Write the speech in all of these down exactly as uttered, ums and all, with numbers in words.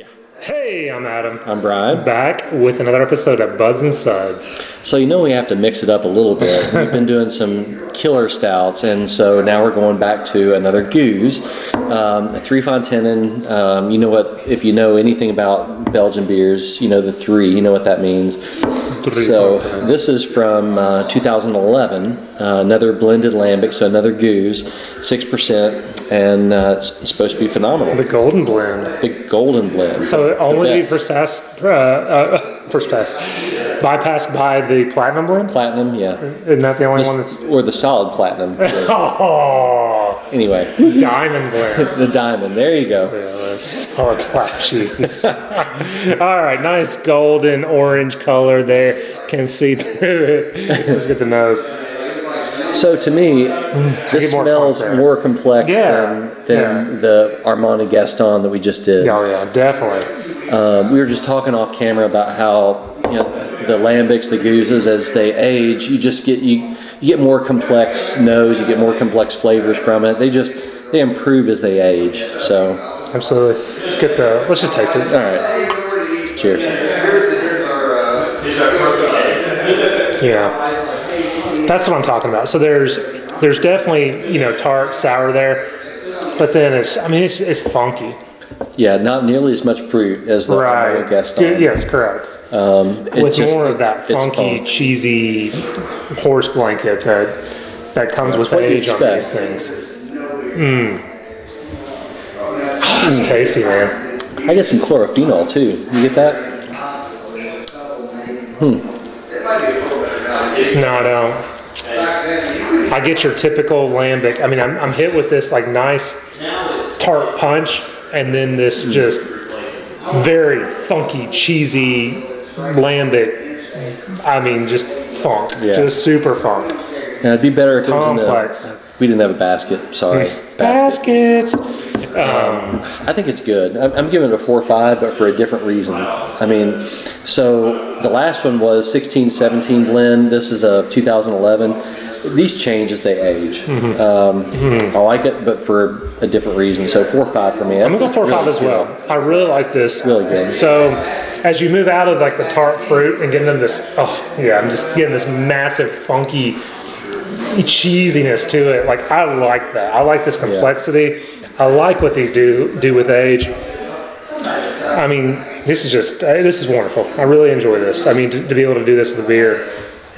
Yeah. Hey, I'm Adam. I'm Brian. Back with another episode of Buds and Suds. So you know we have to mix it up a little bit. We've been doing some killer stouts, and so now we're going back to another geuze. Um, three Fonteinen, um, you know what, if you know anything about Belgian beers, you know the three, you know what that means. Three so Fonteinen. This is from uh, two thousand eleven, uh, another blended Lambic, so another geuze, six percent, and uh, it's supposed to be phenomenal. The Golden Blend. The Golden Blend. So only be processed, uh, uh, processed, bypassed by the platinum blend? Platinum, yeah. Isn't that the only the, one that's... Or the solid platinum. Oh! Anyway. Diamond blend. The diamond, there you go. Yeah, solid platinum. All right, nice golden orange color there. Can see through it. Let's get the nose. So to me, this more smells more complex yeah. than, than yeah. the Armand Gaston that we just did. Oh yeah, definitely. Um, we were just talking off camera about how you know, the lambics, the goozes, as they age, you just get you, you get more complex nose, you get more complex flavors from it. They just they improve as they age. So absolutely. Let's get the. Let's just taste it. All right. Cheers. Yeah. That's what I'm talking about. So there's there's definitely, you know, tart, sour there, but then it's, I mean, it's, it's funky. Yeah, not nearly as much fruit as the Armand Gaston. Yes, correct. Um, With just, more of that funky, fun. cheesy horse blanket that, that comes That's with age on these things. Mmm. Oh, it's mm. tasty, man. I get some chlorophenol, too. You get that? Hmm. No, I don't. I get your typical lambic. I mean, I'm, I'm hit with this like nice tart punch, and then this mm. just very funky, cheesy lambic. I mean, just funk, yeah. just super funk. Now, it'd be better if complex. It was in a, we didn't have a basket. Sorry, baskets. baskets. Um, I think it's good. I'm, I'm giving it a four or five, but for a different reason. I mean, so the last one was sixteen seventeen blend. This is a two thousand eleven. These change as they age. Mm-hmm. Um, mm-hmm. I like it, but for a different reason. So four or five for me. I'm gonna go four or really five as well. Good. I really like this. Really good. So as you move out of like the tart fruit and get into this, oh yeah, I'm just getting this massive funky cheesiness to it. Like I like that. I like this complexity. Yeah. I like what these do do with age. I mean, this is just this is wonderful. I really enjoy this. I mean, to, to be able to do this with a beer,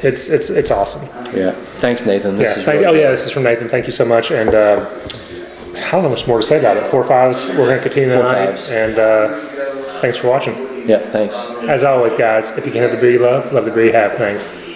it's it's it's awesome. Yeah. Thanks, Nathan. This yeah. Is thank, really oh good. yeah, this is from Nathan. Thank you so much. And uh, I don't know much more to say about it. Four fives. We're going to continue tonight. And uh, thanks for watching. Yeah. Thanks. As always, guys. If you can have the beer you love, love the beer you have. Thanks.